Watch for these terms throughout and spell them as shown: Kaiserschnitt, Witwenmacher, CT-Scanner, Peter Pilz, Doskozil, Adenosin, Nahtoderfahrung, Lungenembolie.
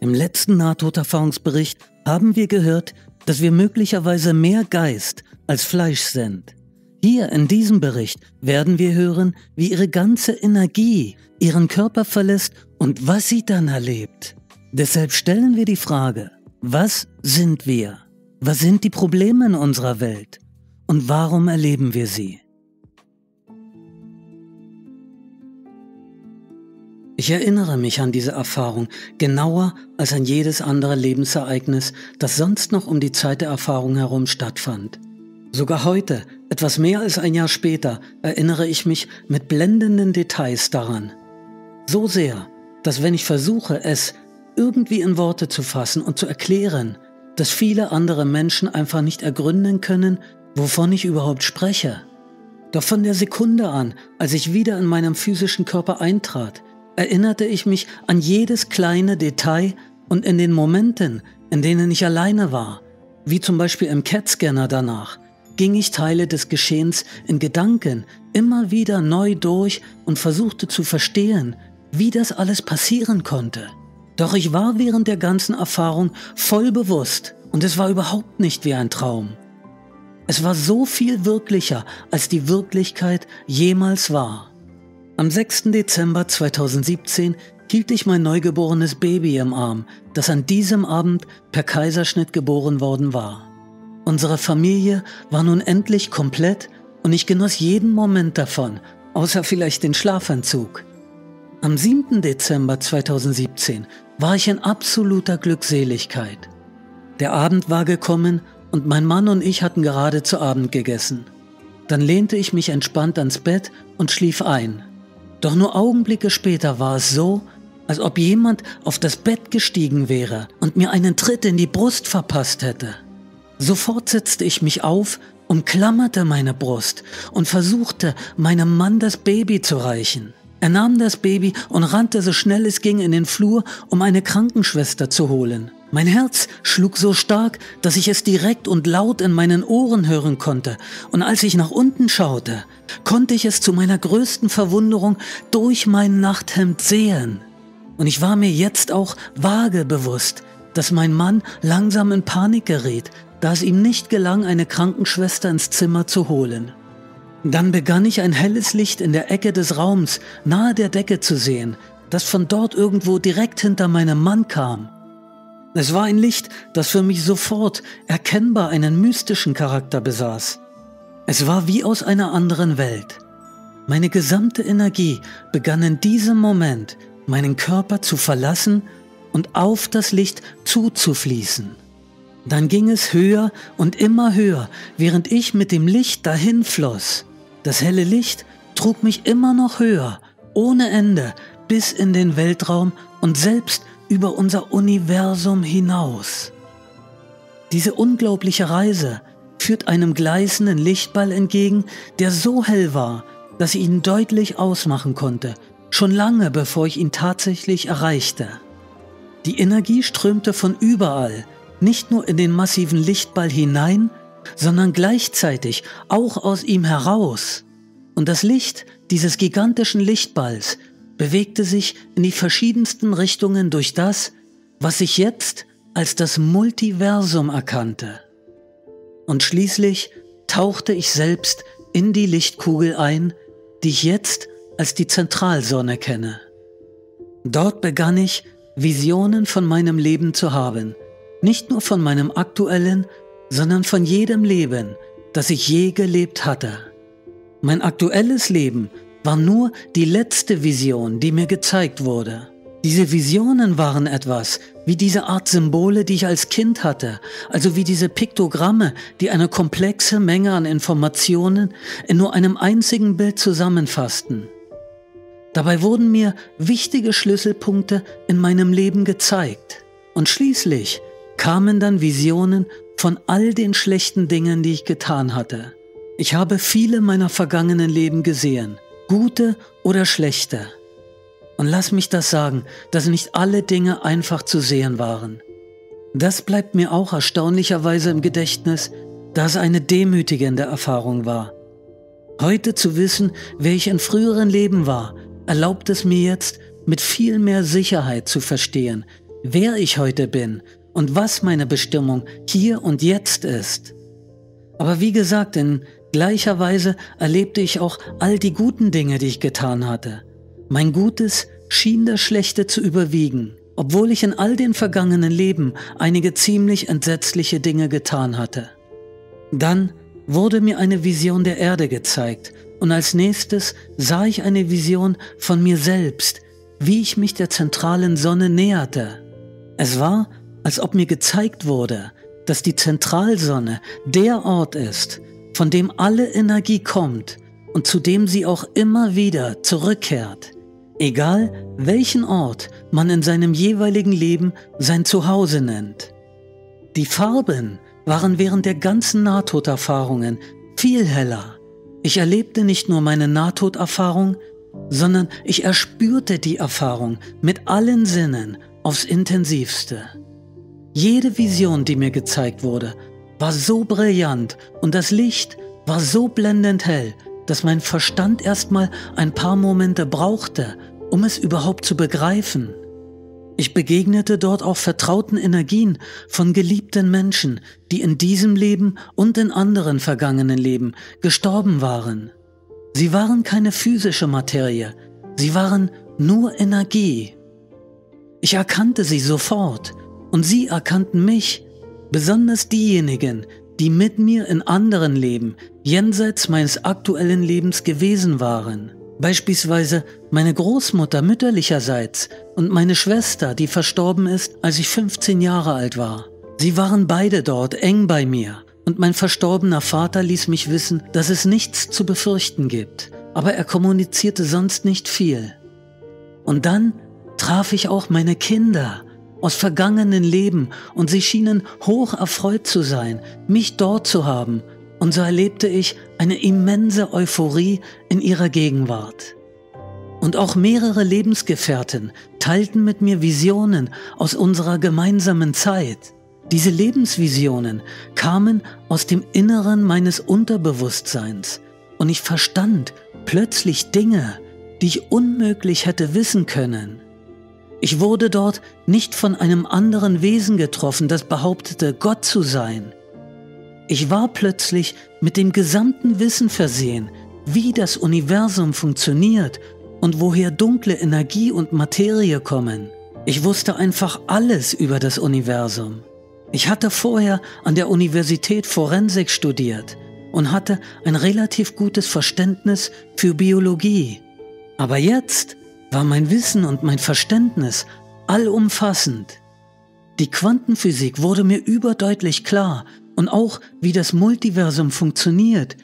Im letzten Nahtoderfahrungsbericht haben wir gehört, dass wir möglicherweise mehr Geist als Fleisch sind. Hier in diesem Bericht werden wir hören, wie ihre ganze Energie ihren Körper verlässt und was sie dann erlebt. Deshalb stellen wir die Frage, was sind wir? Was sind die Probleme in unserer Welt? Und warum erleben wir sie? Ich erinnere mich an diese Erfahrung genauer als an jedes andere Lebensereignis, das sonst noch um die Zeit der Erfahrung herum stattfand. Sogar heute, etwas mehr als ein Jahr später, erinnere ich mich mit blendenden Details daran. So sehr, dass wenn ich versuche, es irgendwie in Worte zu fassen und zu erklären, dass viele andere Menschen einfach nicht ergründen können, wovon ich überhaupt spreche. Doch von der Sekunde an, als ich wieder in meinem physischen Körper eintrat, erinnerte ich mich an jedes kleine Detail und in den Momenten, in denen ich alleine war, wie zum Beispiel im CT-Scanner danach, ging ich Teile des Geschehens in Gedanken immer wieder neu durch und versuchte zu verstehen, wie das alles passieren konnte. Doch ich war während der ganzen Erfahrung voll bewusst und es war überhaupt nicht wie ein Traum. Es war so viel wirklicher, als die Wirklichkeit jemals war. Am 6. Dezember 2017 hielt ich mein neugeborenes Baby im Arm, das an diesem Abend per Kaiserschnitt geboren worden war. Unsere Familie war nun endlich komplett und ich genoss jeden Moment davon, außer vielleicht den Schlafanzug. Am 7. Dezember 2017 war ich in absoluter Glückseligkeit. Der Abend war gekommen und mein Mann und ich hatten gerade zu Abend gegessen. Dann lehnte ich mich entspannt ans Bett und schlief ein. Doch nur Augenblicke später war es so, als ob jemand auf das Bett gestiegen wäre und mir einen Tritt in die Brust verpasst hätte. Sofort setzte ich mich auf, umklammerte meine Brust und versuchte, meinem Mann das Baby zu reichen. Er nahm das Baby und rannte so schnell es ging in den Flur, um eine Krankenschwester zu holen. Mein Herz schlug so stark, dass ich es direkt und laut in meinen Ohren hören konnte, und als ich nach unten schaute, konnte ich es zu meiner größten Verwunderung durch mein Nachthemd sehen. Und ich war mir jetzt auch vage bewusst, dass mein Mann langsam in Panik geriet, da es ihm nicht gelang, eine Krankenschwester ins Zimmer zu holen. Dann begann ich ein helles Licht in der Ecke des Raums, nahe der Decke zu sehen, das von dort irgendwo direkt hinter meinem Mann kam. Es war ein Licht, das für mich sofort erkennbar einen mystischen Charakter besaß. Es war wie aus einer anderen Welt. Meine gesamte Energie begann in diesem Moment, meinen Körper zu verlassen und auf das Licht zuzufließen. Dann ging es höher und immer höher, während ich mit dem Licht dahin floss. Das helle Licht trug mich immer noch höher, ohne Ende, bis in den Weltraum und selbst über unser Universum hinaus. Diese unglaubliche Reise führt einem gleißenden Lichtball entgegen, der so hell war, dass ich ihn deutlich ausmachen konnte, schon lange bevor ich ihn tatsächlich erreichte. Die Energie strömte von überall, nicht nur in den massiven Lichtball hinein, sondern gleichzeitig auch aus ihm heraus. Und das Licht dieses gigantischen Lichtballs bewegte sich in die verschiedensten Richtungen durch das, was ich jetzt als das Multiversum erkannte. Und schließlich tauchte ich selbst in die Lichtkugel ein, die ich jetzt als die Zentralsonne kenne. Dort begann ich, Visionen von meinem Leben zu haben, nicht nur von meinem aktuellen, sondern von jedem Leben, das ich je gelebt hatte. Mein aktuelles Leben war nur die letzte Vision, die mir gezeigt wurde. Diese Visionen waren etwas wie diese Art Symbole, die ich als Kind hatte, also wie diese Piktogramme, die eine komplexe Menge an Informationen in nur einem einzigen Bild zusammenfassten. Dabei wurden mir wichtige Schlüsselpunkte in meinem Leben gezeigt. Und schließlich kamen dann Visionen von all den schlechten Dingen, die ich getan hatte. Ich habe viele meiner vergangenen Leben gesehen, gute oder schlechte. Und lass mich das sagen, dass nicht alle Dinge einfach zu sehen waren. Das bleibt mir auch erstaunlicherweise im Gedächtnis, da es eine demütigende Erfahrung war. Heute zu wissen, wer ich in früheren Leben war, erlaubt es mir jetzt, mit viel mehr Sicherheit zu verstehen, wer ich heute bin und was meine Bestimmung hier und jetzt ist. Aber wie gesagt, in gleicher Weise erlebte ich auch all die guten Dinge, die ich getan hatte. Mein Gutes schien das Schlechte zu überwiegen, obwohl ich in all den vergangenen Leben einige ziemlich entsetzliche Dinge getan hatte. Dann wurde mir eine Vision der Erde gezeigt und als nächstes sah ich eine Vision von mir selbst, wie ich mich der zentralen Sonne näherte. Es war, als ob mir gezeigt wurde, dass die Zentralsonne der Ort ist, von dem alle Energie kommt und zu dem sie auch immer wieder zurückkehrt, egal welchen Ort man in seinem jeweiligen Leben sein Zuhause nennt. Die Farben waren während der ganzen Nahtoderfahrungen viel heller. Ich erlebte nicht nur meine Nahtoderfahrung, sondern ich erspürte die Erfahrung mit allen Sinnen aufs Intensivste. Jede Vision, die mir gezeigt wurde, war so brillant und das Licht war so blendend hell, dass mein Verstand erstmal ein paar Momente brauchte, um es überhaupt zu begreifen. Ich begegnete dort auch vertrauten Energien von geliebten Menschen, die in diesem Leben und in anderen vergangenen Leben gestorben waren. Sie waren keine physische Materie, sie waren nur Energie. Ich erkannte sie sofort und sie erkannten mich, besonders diejenigen, die mit mir in anderen Leben, jenseits meines aktuellen Lebens gewesen waren. Beispielsweise meine Großmutter mütterlicherseits und meine Schwester, die verstorben ist, als ich 15 Jahre alt war. Sie waren beide dort eng bei mir und mein verstorbener Vater ließ mich wissen, dass es nichts zu befürchten gibt, aber er kommunizierte sonst nicht viel. Und dann traf ich auch meine Kinder aus vergangenen Leben und sie schienen hoch erfreut zu sein, mich dort zu haben. Und so erlebte ich eine immense Euphorie in ihrer Gegenwart. Und auch mehrere Lebensgefährten teilten mit mir Visionen aus unserer gemeinsamen Zeit. Diese Lebensvisionen kamen aus dem Inneren meines Unterbewusstseins und ich verstand plötzlich Dinge, die ich unmöglich hätte wissen können. Ich wurde dort nicht von einem anderen Wesen getroffen, das behauptete, Gott zu sein. Ich war plötzlich mit dem gesamten Wissen versehen, wie das Universum funktioniert und woher dunkle Energie und Materie kommen. Ich wusste einfach alles über das Universum. Ich hatte vorher an der Universität Forensik studiert und hatte ein relativ gutes Verständnis für Biologie. Aber jetzt war mein Wissen und mein Verständnis allumfassend. Die Quantenphysik wurde mir überdeutlich klar, und auch, wie das Multiversum funktioniert.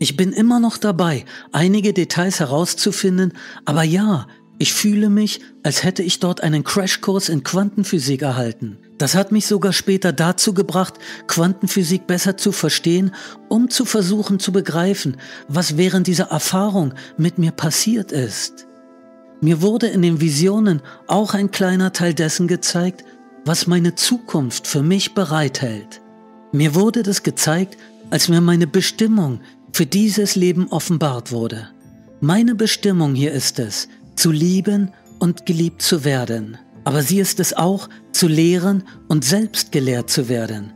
Ich bin immer noch dabei, einige Details herauszufinden, aber ja, ich fühle mich, als hätte ich dort einen Crashkurs in Quantenphysik erhalten. Das hat mich sogar später dazu gebracht, Quantenphysik besser zu verstehen, um zu versuchen zu begreifen, was während dieser Erfahrung mit mir passiert ist. Mir wurde in den Visionen auch ein kleiner Teil dessen gezeigt, was meine Zukunft für mich bereithält. Mir wurde das gezeigt, als mir meine Bestimmung für dieses Leben offenbart wurde. Meine Bestimmung hier ist es, zu lieben und geliebt zu werden. Aber sie ist es auch, zu lehren und selbst gelehrt zu werden.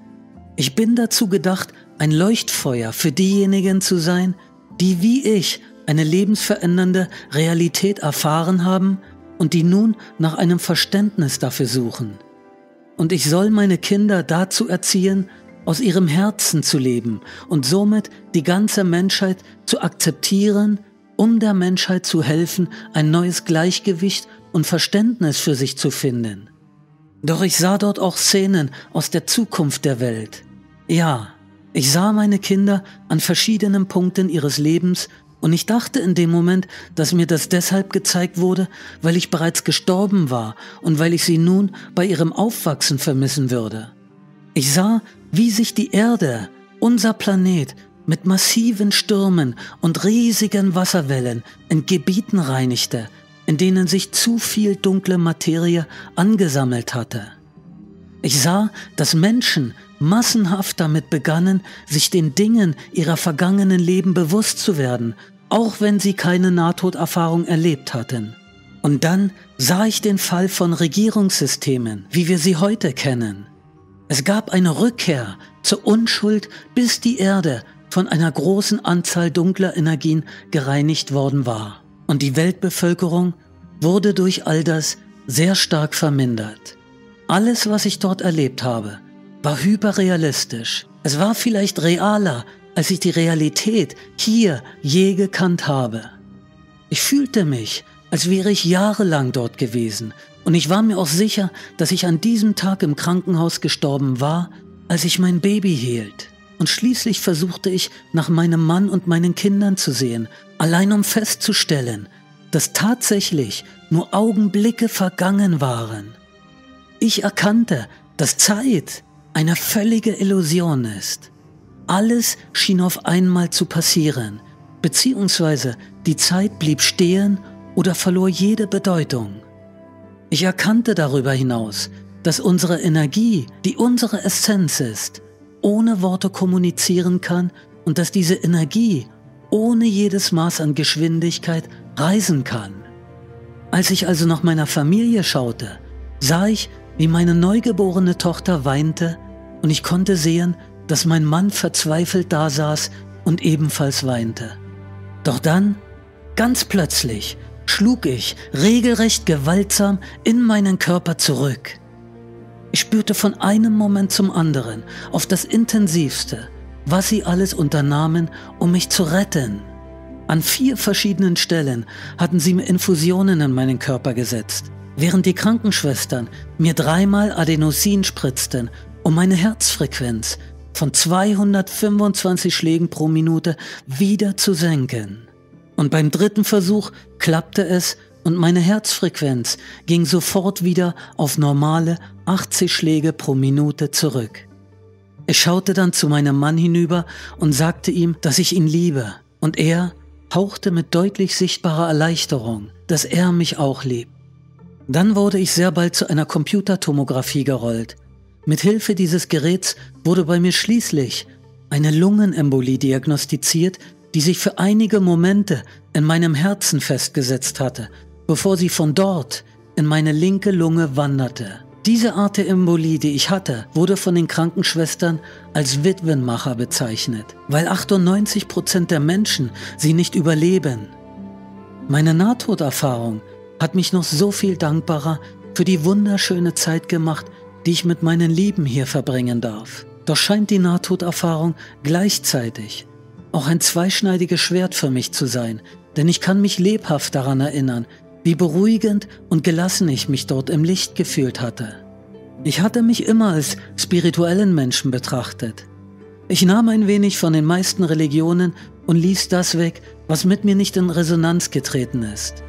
Ich bin dazu gedacht, ein Leuchtfeuer für diejenigen zu sein, die wie ich eine lebensverändernde Realität erfahren haben und die nun nach einem Verständnis dafür suchen. Und ich soll meine Kinder dazu erziehen, aus ihrem Herzen zu leben und somit die ganze Menschheit zu akzeptieren, um der Menschheit zu helfen, ein neues Gleichgewicht und Verständnis für sich zu finden. Doch ich sah dort auch Szenen aus der Zukunft der Welt. Ja, ich sah meine Kinder an verschiedenen Punkten ihres Lebens und ich dachte in dem Moment, dass mir das deshalb gezeigt wurde, weil ich bereits gestorben war und weil ich sie nun bei ihrem Aufwachsen vermissen würde. Ich sah, wie sich die Erde, unser Planet, mit massiven Stürmen und riesigen Wasserwellen in Gebieten reinigte, in denen sich zu viel dunkle Materie angesammelt hatte. Ich sah, dass Menschen massenhaft damit begannen, sich den Dingen ihrer vergangenen Leben bewusst zu werden, auch wenn sie keine Nahtoderfahrung erlebt hatten. Und dann sah ich den Fall von Regierungssystemen, wie wir sie heute kennen. Es gab eine Rückkehr zur Unschuld, bis die Erde von einer großen Anzahl dunkler Energien gereinigt worden war. Und die Weltbevölkerung wurde durch all das sehr stark vermindert. Alles, was ich dort erlebt habe, war hyperrealistisch. Es war vielleicht realer, als ich die Realität hier je gekannt habe. Ich fühlte mich, als wäre ich jahrelang dort gewesen, und ich war mir auch sicher, dass ich an diesem Tag im Krankenhaus gestorben war, als ich mein Baby hielt. Und schließlich versuchte ich, nach meinem Mann und meinen Kindern zu sehen, allein um festzustellen, dass tatsächlich nur Augenblicke vergangen waren. Ich erkannte, dass Zeit eine völlige Illusion ist. Alles schien auf einmal zu passieren, beziehungsweise die Zeit blieb stehen oder verlor jede Bedeutung. Ich erkannte darüber hinaus, dass unsere Energie, die unsere Essenz ist, ohne Worte kommunizieren kann und dass diese Energie ohne jedes Maß an Geschwindigkeit reisen kann. Als ich also nach meiner Familie schaute, sah ich, wie meine neugeborene Tochter weinte, und ich konnte sehen, dass mein Mann verzweifelt dasaß und ebenfalls weinte. Doch dann, ganz plötzlich, schlug ich regelrecht gewaltsam in meinen Körper zurück. Ich spürte von einem Moment zum anderen auf das Intensivste, was sie alles unternahmen, um mich zu retten. An 4 verschiedenen Stellen hatten sie mir Infusionen in meinen Körper gesetzt, während die Krankenschwestern mir 3-mal Adenosin spritzten, um meine Herzfrequenz von 225 Schlägen pro Minute wieder zu senken. Und beim 3. Versuch klappte es und meine Herzfrequenz ging sofort wieder auf normale 80 Schläge pro Minute zurück. Ich schaute dann zu meinem Mann hinüber und sagte ihm, dass ich ihn liebe, und er hauchte mit deutlich sichtbarer Erleichterung, dass er mich auch liebt. Dann wurde ich sehr bald zu einer Computertomographie gerollt. Mit Hilfe dieses Geräts wurde bei mir schließlich eine Lungenembolie diagnostiziert, die sich für einige Momente in meinem Herzen festgesetzt hatte, bevor sie von dort in meine linke Lunge wanderte. Diese Art der Embolie, die ich hatte, wurde von den Krankenschwestern als Witwenmacher bezeichnet, weil 98% der Menschen sie nicht überleben. Meine Nahtoderfahrung hat mich noch so viel dankbarer für die wunderschöne Zeit gemacht, die ich mit meinen Lieben hier verbringen darf. Doch scheint die Nahtoderfahrung gleichzeitig auch ein zweischneidiges Schwert für mich zu sein, denn ich kann mich lebhaft daran erinnern, wie beruhigend und gelassen ich mich dort im Licht gefühlt hatte. Ich hatte mich immer als spirituellen Menschen betrachtet. Ich nahm ein wenig von den meisten Religionen und ließ das weg, was mit mir nicht in Resonanz getreten ist.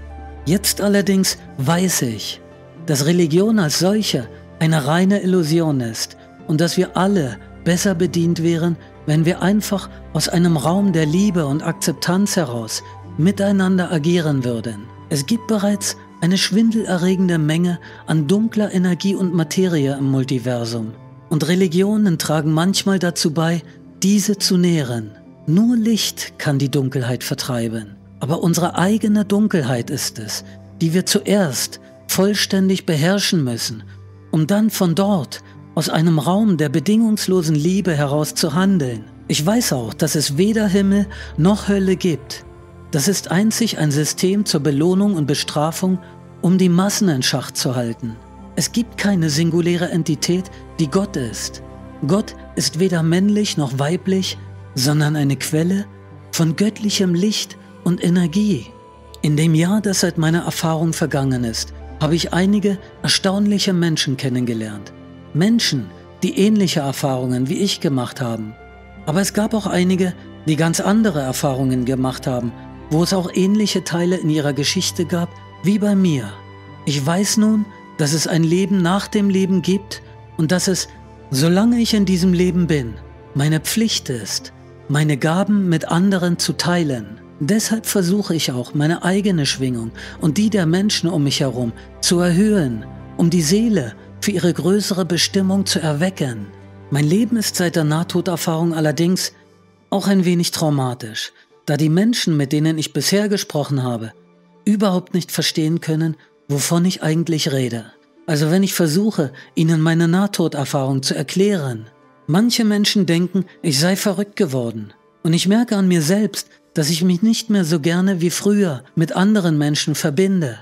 Jetzt allerdings weiß ich, dass Religion als solche eine reine Illusion ist und dass wir alle besser bedient wären, wenn wir einfach aus einem Raum der Liebe und Akzeptanz heraus miteinander agieren würden. Es gibt bereits eine schwindelerregende Menge an dunkler Energie und Materie im Multiversum. Und Religionen tragen manchmal dazu bei, diese zu nähren. Nur Licht kann die Dunkelheit vertreiben. Aber unsere eigene Dunkelheit ist es, die wir zuerst vollständig beherrschen müssen, um dann von dort aus einem Raum der bedingungslosen Liebe heraus zu handeln. Ich weiß auch, dass es weder Himmel noch Hölle gibt. Das ist einzig ein System zur Belohnung und Bestrafung, um die Massen in Schach zu halten. Es gibt keine singuläre Entität, die Gott ist. Gott ist weder männlich noch weiblich, sondern eine Quelle von göttlichem Licht und Energie. In dem Jahr, das seit meiner Erfahrung vergangen ist, habe ich einige erstaunliche Menschen kennengelernt. Menschen, die ähnliche Erfahrungen wie ich gemacht haben. Aber es gab auch einige, die ganz andere Erfahrungen gemacht haben, wo es auch ähnliche Teile in ihrer Geschichte gab, wie bei mir. Ich weiß nun, dass es ein Leben nach dem Leben gibt und dass es, solange ich in diesem Leben bin, meine Pflicht ist, meine Gaben mit anderen zu teilen. Deshalb versuche ich auch, meine eigene Schwingung und die der Menschen um mich herum zu erhöhen, um die Seele für ihre größere Bestimmung zu erwecken. Mein Leben ist seit der Nahtoderfahrung allerdings auch ein wenig traumatisch, da die Menschen, mit denen ich bisher gesprochen habe, überhaupt nicht verstehen können, wovon ich eigentlich rede. Also wenn ich versuche, ihnen meine Nahtoderfahrung zu erklären. Manche Menschen denken, ich sei verrückt geworden. Und ich merke an mir selbst, dass ich mich nicht mehr so gerne wie früher mit anderen Menschen verbinde.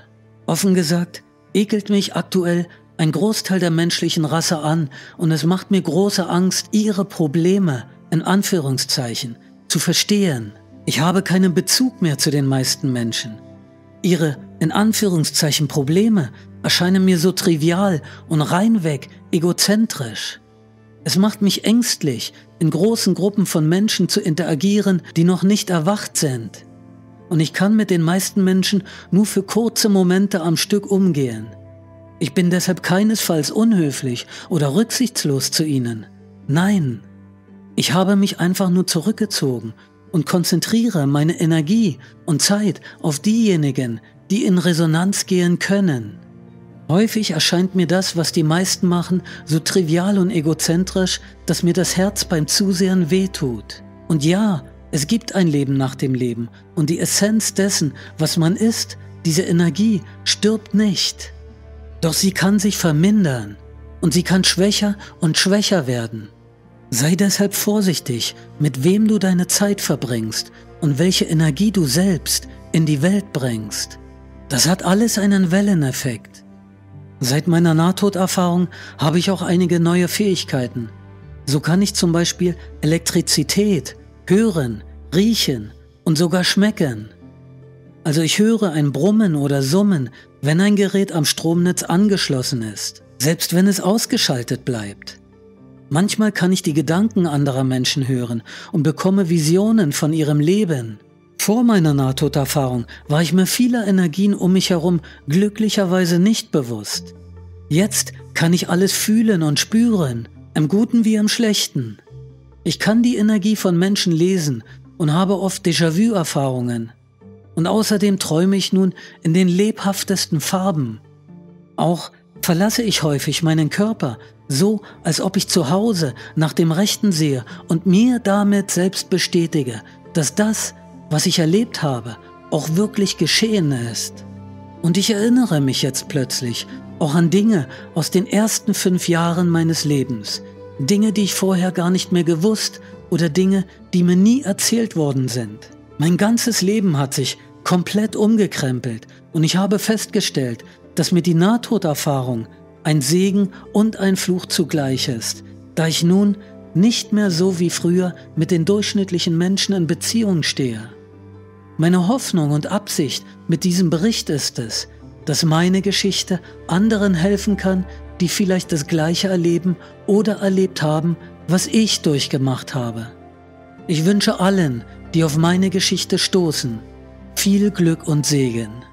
Offen gesagt, ekelt mich aktuell ein Großteil der menschlichen Rasse an und es macht mir große Angst, ihre Probleme, in Anführungszeichen, zu verstehen. Ich habe keinen Bezug mehr zu den meisten Menschen. Ihre, in Anführungszeichen, Probleme erscheinen mir so trivial und reinweg egozentrisch. Es macht mich ängstlich, in großen Gruppen von Menschen zu interagieren, die noch nicht erwacht sind. Und ich kann mit den meisten Menschen nur für kurze Momente am Stück umgehen. Ich bin deshalb keinesfalls unhöflich oder rücksichtslos zu ihnen. Nein, ich habe mich einfach nur zurückgezogen und konzentriere meine Energie und Zeit auf diejenigen, die in Resonanz gehen können. Häufig erscheint mir das, was die meisten machen, so trivial und egozentrisch, dass mir das Herz beim Zusehen wehtut. Und ja, es gibt ein Leben nach dem Leben und die Essenz dessen, was man ist, diese Energie, stirbt nicht. Doch sie kann sich vermindern und sie kann schwächer und schwächer werden. Sei deshalb vorsichtig, mit wem du deine Zeit verbringst und welche Energie du selbst in die Welt bringst. Das hat alles einen Welleneffekt. Seit meiner Nahtoderfahrung habe ich auch einige neue Fähigkeiten. So kann ich zum Beispiel Elektrizität hören, riechen und sogar schmecken. Also ich höre ein Brummen oder Summen, wenn ein Gerät am Stromnetz angeschlossen ist, selbst wenn es ausgeschaltet bleibt. Manchmal kann ich die Gedanken anderer Menschen hören und bekomme Visionen von ihrem Leben. Vor meiner Nahtoderfahrung war ich mir vieler Energien um mich herum glücklicherweise nicht bewusst. Jetzt kann ich alles fühlen und spüren, im Guten wie im Schlechten. Ich kann die Energie von Menschen lesen und habe oft Déjà-vu-Erfahrungen. Und außerdem träume ich nun in den lebhaftesten Farben. Auch verlasse ich häufig meinen Körper, so als ob ich zu Hause nach dem Rechten sehe und mir damit selbst bestätige, dass das, was ich erlebt habe, auch wirklich geschehen ist. Und ich erinnere mich jetzt plötzlich auch an Dinge aus den ersten 5 Jahren meines Lebens. Dinge, die ich vorher gar nicht mehr gewusst oder Dinge, die mir nie erzählt worden sind. Mein ganzes Leben hat sich komplett umgekrempelt und ich habe festgestellt, dass mir die Nahtoderfahrung ein Segen und ein Fluch zugleich ist, da ich nun nicht mehr so wie früher mit den durchschnittlichen Menschen in Beziehung stehe. Meine Hoffnung und Absicht mit diesem Bericht ist es, dass meine Geschichte anderen helfen kann, die vielleicht das Gleiche erleben oder erlebt haben, was ich durchgemacht habe. Ich wünsche allen, die auf meine Geschichte stoßen, viel Glück und Segen.